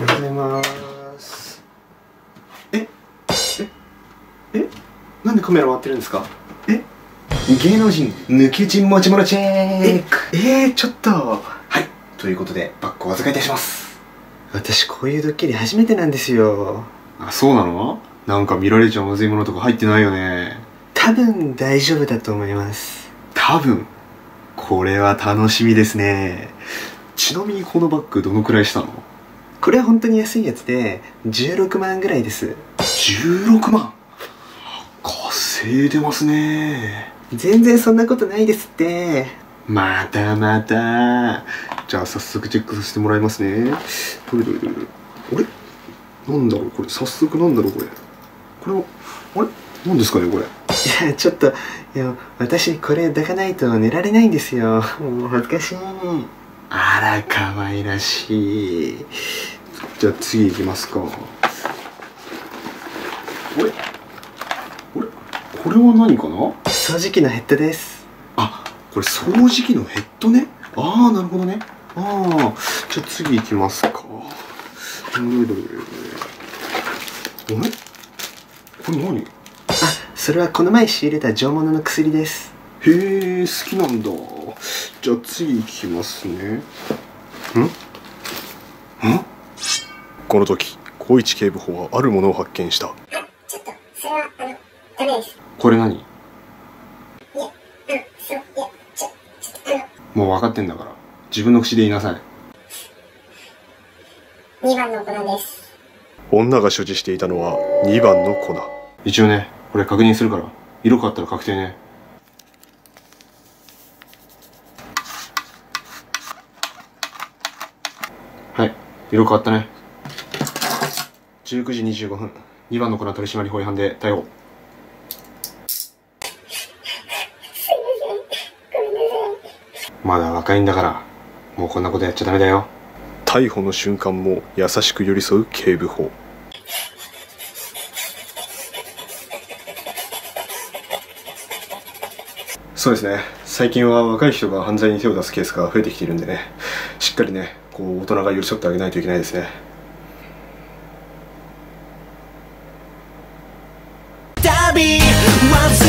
おはようございます。なんでカメラ回ってるんですか？芸能人抜き打ち持ち物チェック。ちょっとということでバッグをお預かりいたします。私こういうドッキリ初めてなんですよ。あ、そうなの？なんか見られちゃまずいものとか入ってないよね？多分大丈夫だと思います。多分？これは楽しみですね。ちなみにこのバッグどのくらいしたの？これは本当に安いやつで16万ぐらいです。16万？稼いでますね。全然そんなことないですって。またまた。じゃあ早速チェックさせてもらいますね。どれあれなんだろうこれ。早速なんだろうこれ。これはあれ何ですかねこれ。いやちょっと、いや私これ抱かないと寝られないんですよ。もう恥ずかしい。あら可愛らしい。じゃあ次行きますか。これは何かな？掃除機のヘッドです。あ、これ掃除機のヘッドね。ああなるほどね。ああ、じゃあ次行きますか。あれこれ何？あ、それはこの前仕入れた上物の薬です。へえ、好きなんだ。じゃあ次行きますね。この時小市警部補はあるものを発見した。ちょっとそれはダメです。これ何？もう分かってんだから自分の口で言いなさい。2番の粉です。女が所持していたのは2番の粉。一応ねこれ確認するから色変わったら確定ね。はい、色変わったね。19時25分、2番の粉取締法違反で逮捕。まだ若いんだからもうこんなことやっちゃダメだよ。逮捕の瞬間も優しく寄り添う警部補。そうですね、最近は若い人が犯罪に手を出すケースが増えてきているんでね、しっかりねこう大人が寄り添ってあげないといけないですね。旅は続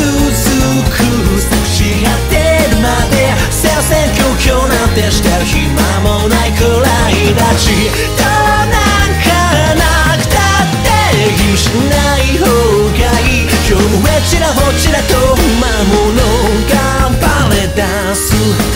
く。作詞やってるまで今日なんてしてる暇もないくらいだし、どうなんかなくたって気にしない方がいい。今日もちらほちらと魔物が暴れ出す。